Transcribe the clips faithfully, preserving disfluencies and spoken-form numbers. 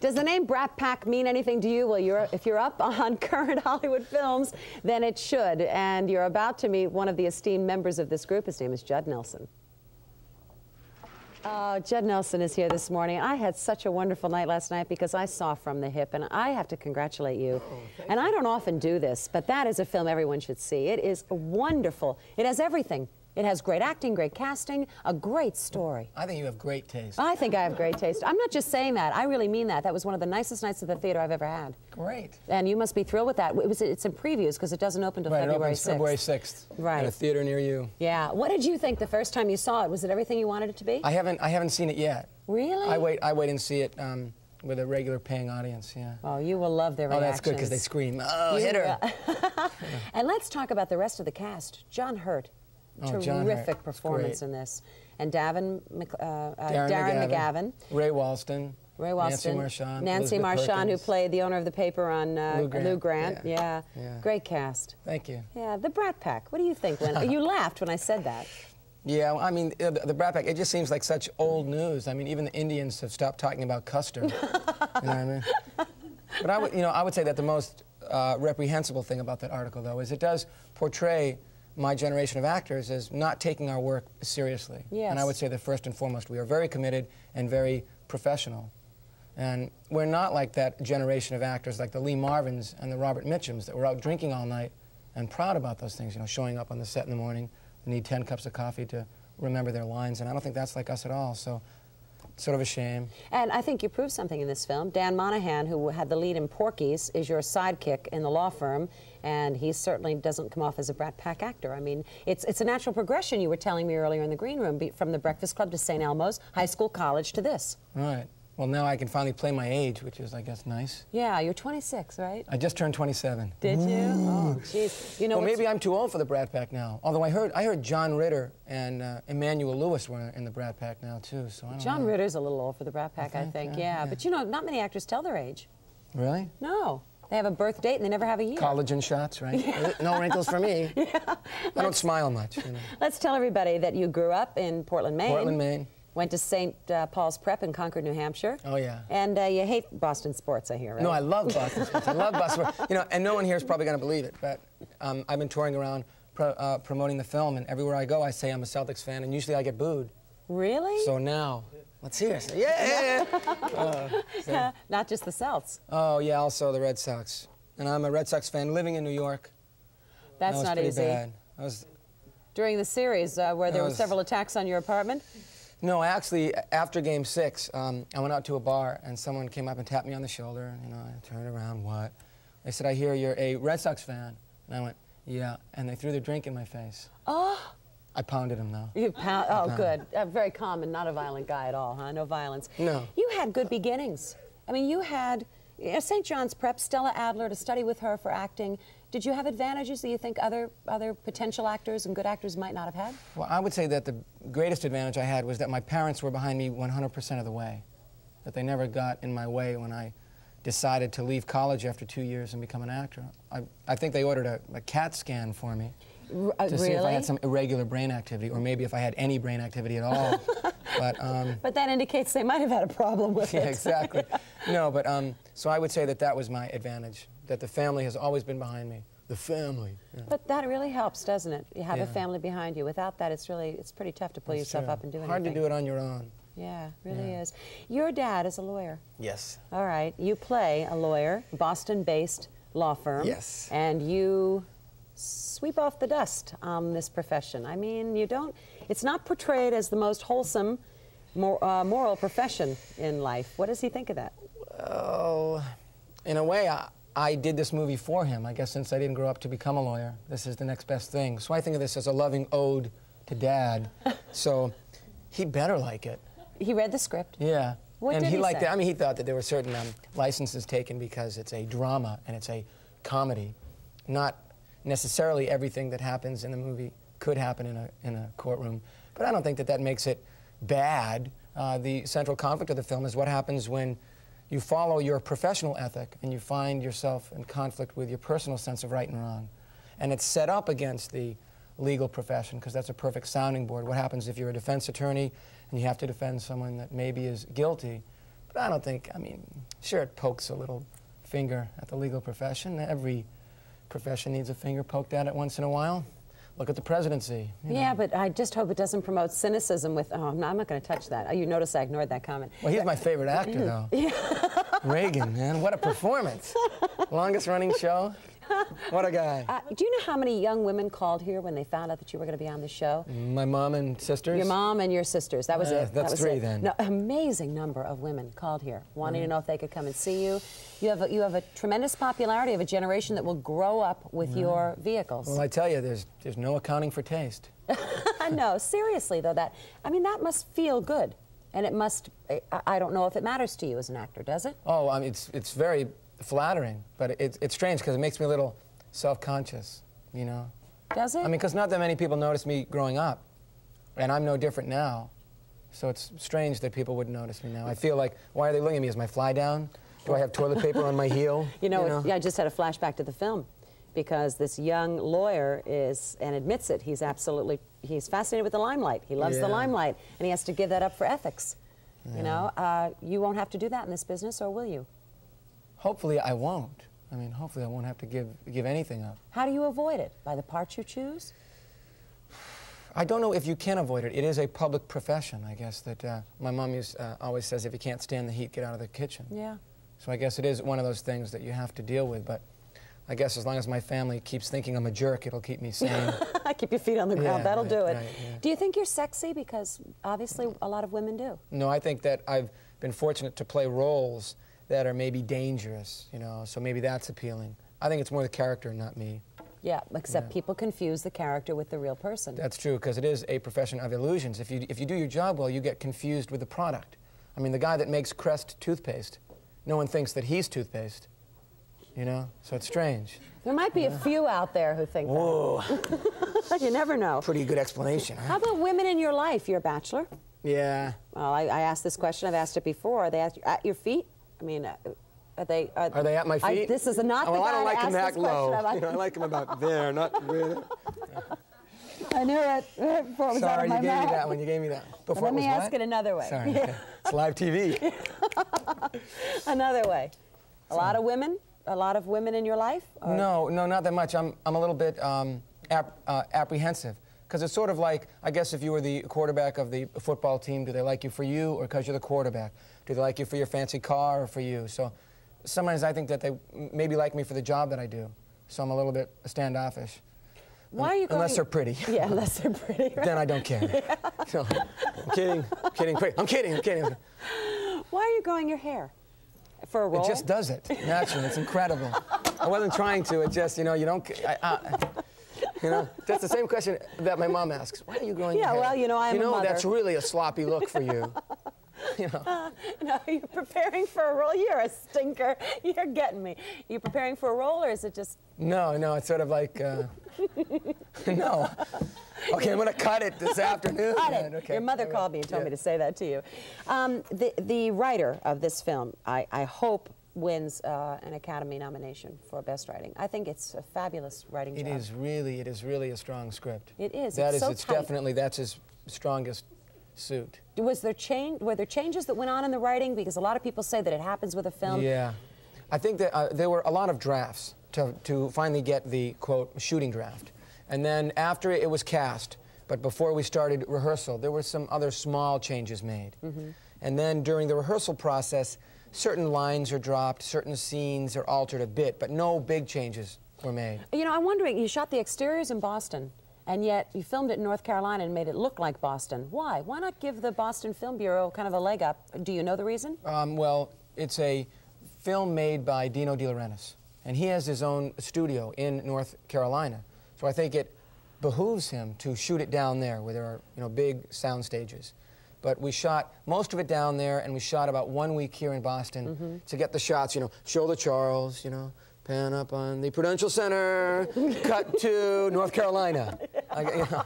Does the name Brat Pack mean anything to you? Well, you're, if you're up on current Hollywood films, then it should. And you're about to meet one of the esteemed members of this group. His name is Judd Nelson. Uh, Judd Nelson is here this morning. I had such a wonderful night last night because I saw From the Hip, and I have to congratulate you. Oh, and you. I don't often do this, but that is a film everyone should see. It is wonderful. It has everything. It has great acting, great casting, a great story. I think you have great taste. I think I have great taste. I'm not just saying that. I really mean that. That was one of the nicest nights at the theater I've ever had. Great. And you must be thrilled with that. It was, it's in previews because it doesn't open until right, February sixth. February sixth. Right. At a theater near you. Yeah. What did you think the first time you saw it? Was it everything you wanted it to be? I haven't. I haven't seen it yet. Really? I wait. I wait and see it. Um, With a regular paying audience, yeah. Oh, you will love their reactions. Oh, that's good, because they scream, oh, you hit her. And let's talk about the rest of the cast. John Hurt, oh, terrific John Hurt. performance in this. And Davin, uh, uh, Darren, Darren McGavin. McGavin. Ray Walston. Ray Walston. Nancy Marchand. Nancy Marchand, who played the owner of the paper on uh, Lou Grant. Lou Grant. Yeah. Yeah. yeah. Great cast. Thank you. Yeah, the Brat Pack. What do you think? When you laughed when I said that. Yeah, well, I mean, the, the Brat Pack, it just seems like such old news. I mean, even the Indians have stopped talking about Custer. You know what I mean? But I would, you know, I would say that the most uh, reprehensible thing about that article, though, is it does portray my generation of actors as not taking our work seriously. Yes. And I would say that first and foremost, we are very committed and very professional. And we're not like that generation of actors like the Lee Marvins and the Robert Mitchums that were out drinking all night and proud about those things, you know, showing up on the set in the morning. Need ten cups of coffee to remember their lines, and I don't think that's like us at all, so it's sort of a shame. And I think you proved something in this film. Dan Monahan, who had the lead in Porky's, is your sidekick in the law firm, and he certainly doesn't come off as a Brat Pack actor. I mean, it's, it's a natural progression, you were telling me earlier in the green room, be, from The Breakfast Club to Saint Elmo's, high school, college, to this. Right. Well, now I can finally play my age, which is, I guess, nice. Yeah, you're twenty-six, right? I just turned twenty-seven. Did you? Oh, jeez. You know, well, maybe I'm too old for the Brat Pack now. Although I heard, I heard John Ritter and uh, Emmanuel Lewis were in the Brat Pack now too. So I don't John know. Ritter's a little old for the Brat Pack, I think. I think. Yeah, yeah. yeah, but you know, not many actors tell their age. Really? No. They have a birth date and they never have a year. Collagen shots, right? Yeah. No wrinkles for me. Yeah. I don't Let's, smile much. You know. Let's tell everybody that you grew up in Portland, Maine. Portland, Maine. Went to Saint Uh, Paul's Prep in Concord, New Hampshire. Oh, yeah. And uh, you hate Boston sports, I hear, right? No, I love Boston sports. I love Boston sports. You know, and no one here is probably going to believe it, but um, I've been touring around pro uh, promoting the film, and everywhere I go, I say I'm a Celtics fan, and usually I get booed. Really? So now, let's hear it. Yeah! uh, so. uh, not just the Celts. Oh, yeah, also the Red Sox. And I'm a Red Sox fan living in New York. That's that not easy. Bad. I was, During the series, uh, where there was, were several attacks on your apartment? No, actually, after game six, um, I went out to a bar, and someone came up and tapped me on the shoulder, and, you know, I turned around, what? They said, I hear you're a Red Sox fan. And I went, yeah, and they threw their drink in my face. Oh! I pounded him, though. You pound? Oh, good. Uh, very calm and not a violent guy at all, huh? No violence. No. You had good beginnings. I mean, you had you know, Saint John's Prep, Stella Adler, to study with her for acting. Did you have advantages that you think other, other potential actors and good actors might not have had? Well, I would say that the greatest advantage I had was that my parents were behind me one hundred percent of the way, that they never got in my way when I decided to leave college after two years and become an actor. I, I think they ordered a, a CAT scan for me R uh, to really? see if I had some irregular brain activity, or maybe if I had any brain activity at all. But, um, but that indicates they might have had a problem with yeah, it. Exactly. No, but um, so I would say that that was my advantage, that the family has always been behind me. The family. Yeah. But that really helps, doesn't it? You have yeah. a family behind you. Without that, it's really, it's pretty tough to pull That's yourself true. up and do anything. Hard to do it on your own. Yeah, it really yeah. is. Your dad is a lawyer. Yes. All right. You play a lawyer, Boston-based law firm. Yes. And you sweep off the dust on this profession. I mean, you don't, it's not portrayed as the most wholesome, mor uh, moral profession in life. What does he think of that? Well, in a way, I, I did this movie for him. I guess since I didn't grow up to become a lawyer, this is the next best thing. So I think of this as a loving ode to Dad. So he better like it. He read the script. Yeah. What and did he, he liked say? It. I mean, he thought that there were certain um, licenses taken because it's a drama and it's a comedy, not necessarily everything that happens in the movie could happen in a, in a courtroom. But I don't think that that makes it bad. Uh, the central conflict of the film is what happens when you follow your professional ethic and you find yourself in conflict with your personal sense of right and wrong. And it's set up against the legal profession because that's a perfect sounding board. What happens if you're a defense attorney and you have to defend someone that maybe is guilty, But I don't think, I mean, sure, it pokes a little finger at the legal profession. Every profession needs a finger poked at it once in a while. Look at the presidency. Yeah, know. But I just hope it doesn't promote cynicism with, oh, no, I'm not going to touch that. Oh, you notice I ignored that comment. Well, he's my favorite actor, though. Yeah. Reagan, man, what a performance. Longest running show. What a guy. Uh, do you know how many young women called here when they found out that you were going to be on the show? My mom and sisters? Your mom and your sisters. That was uh, it. That's that was three, it. Then. No, amazing number of women called here, wanting mm. to know if they could come and see you. You have a, you have a tremendous popularity of a generation that will grow up with mm. your vehicles. Well, I tell you, there's, there's no accounting for taste. No, seriously, though, that, I mean, that must feel good. And it must, I, I don't know if it matters to you as an actor, does it? Oh, I mean, it's, it's very... flattering, but it, it's strange because it makes me a little self-conscious, you know? Does it? I mean, because not that many people noticed me growing up, and I'm no different now, so it's strange that people wouldn't notice me now. I feel like, why are they looking at me? Is my fly down? Do I have toilet paper on my heel? You know, you know? It, yeah, I just had a flashback to the film, because this young lawyer is, and admits it, he's absolutely, he's fascinated with the limelight. He loves yeah. the limelight, and he has to give that up for ethics, yeah. you know? Uh, you won't have to do that in this business, or will you? Hopefully I won't. I mean, hopefully I won't have to give, give anything up. How do you avoid it? By the parts you choose? I don't know if you can avoid it. It is a public profession, I guess, that uh, my mom used, uh, always says, if you can't stand the heat, get out of the kitchen. Yeah. So I guess it is one of those things that you have to deal with, but I guess as long as my family keeps thinking I'm a jerk, it'll keep me sane. Keep your feet on the ground, yeah, that'll right, do it. Right, yeah. Do you think you're sexy? Because obviously a lot of women do. No, I think that I've been fortunate to play roles that are maybe dangerous, you know, so maybe that's appealing. I think it's more the character, not me. Yeah, except yeah. people confuse the character with the real person. That's true, because it is a profession of illusions. If you, if you do your job well, you get confused with the product. I mean, the guy that makes Crest toothpaste, no one thinks that he's toothpaste, you know, so it's strange. There might be yeah. a few out there who think Whoa. that. You never know. Pretty good explanation, huh? How about women in your life? You're a bachelor. Yeah. Well, I, I asked this question, I've asked it before. Are they at, at your feet? I mean, are they... Are, are they at my feet? I, this is not oh, the guy I don't like him that low. About you know, I like him about there, not there. I knew it before it was Sorry, out of my you gave mouth. me that one. You gave me that one. Before Let me it was ask what? it another way. Sorry. Yeah. It's live T V. Another way. A lot of women? A lot of women in your life? Or? No, no, not that much. I'm, I'm a little bit um, ap uh, apprehensive. Because it's sort of like, I guess if you were the quarterback of the football team, do they like you for you or because you're the quarterback? Do they like you for your fancy car or for you? So sometimes I think that they maybe like me for the job that I do. So I'm a little bit standoffish. Why are you going... Unless they're pretty. Yeah, unless they're pretty. Right? Then I don't care. Yeah. So, I'm kidding, I'm kidding, I'm kidding, I'm kidding. Why are you growing your hair? For a role? It just does it, naturally. It's incredible. I wasn't trying to, it just, you know, you don't... I, I, You know, that's the same question that my mom asks. Why are you growing yeah, your hair? Yeah, well, you know, I'm you know, a mother. That's really a sloppy look for you. You know. Uh, no, you're preparing for a role. You're a stinker. You're getting me. You're preparing for a role, or is it just? No, no, it's sort of like. Uh... no. Okay, I'm gonna cut it this afternoon. Cut it. Okay. Your mother called me and told yeah. me to say that to you. Um, the the writer of this film, I I hope. wins uh, an Academy nomination for Best Writing. I think it's a fabulous writing job. It is really, it is really a strong script. It is. That is, it's definitely, that's his strongest suit. Was there change? Were there changes that went on in the writing? Because a lot of people say that it happens with a film. Yeah, I think that uh, there were a lot of drafts to to finally get the quote shooting draft, and then after it, it was cast. But before we started rehearsal, there were some other small changes made, mm-hmm. and then during the rehearsal process. Certain lines are dropped, certain scenes are altered a bit, but no big changes were made. You know, I'm wondering, you shot the exteriors in Boston, and yet you filmed it in North Carolina and made it look like Boston. Why? Why not give the Boston Film Bureau kind of a leg up? Do you know the reason? Um, well, it's a film made by Dino De Laurentiis, and he has his own studio in North Carolina. So I think it behooves him to shoot it down there, where there are, you know, big sound stages. But we shot most of it down there, and we shot about one week here in Boston mm-hmm. to get the shots, you know, shoulder Charles, you know, pan up on the Prudential Center, cut to North Carolina. I, you know.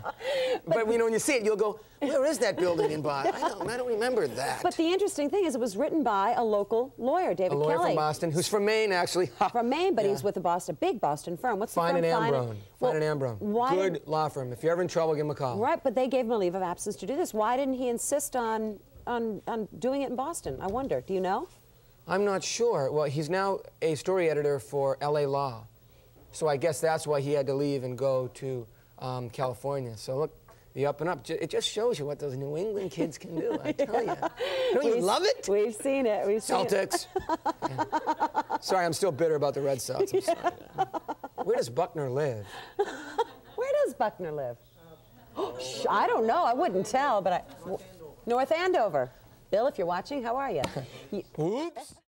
But, you know, when you see it, you'll go, where is that building in Boston? I don't, I don't remember that. But the interesting thing is it was written by a local lawyer, David Kelley. A lawyer Kelley. from Boston, who's from Maine, actually. from Maine, but yeah. he's with a Boston, big Boston firm. What's the Fine firm? And Ambrone. Fine, well, Fine and Ambrone. Why Good law firm. If you're ever in trouble, give him a call. Right, but they gave him a leave of absence to do this. Why didn't he insist on on, on doing it in Boston? I wonder. Do you know? I'm not sure. Well, he's now a story editor for L A. Law. So I guess that's why he had to leave and go to um, California. So look, the up and up, it just shows you what those New England kids can do, I tell you. Don't you love it? We've seen it. We've Celtics. Seen it. Yeah. Sorry, I'm still bitter about the Red Sox. I'm sorry. Where does Buckner live? Where does Buckner live? I don't know. I wouldn't tell, but I... North Andover. North Andover. Bill, if you're watching, how are you? Oops.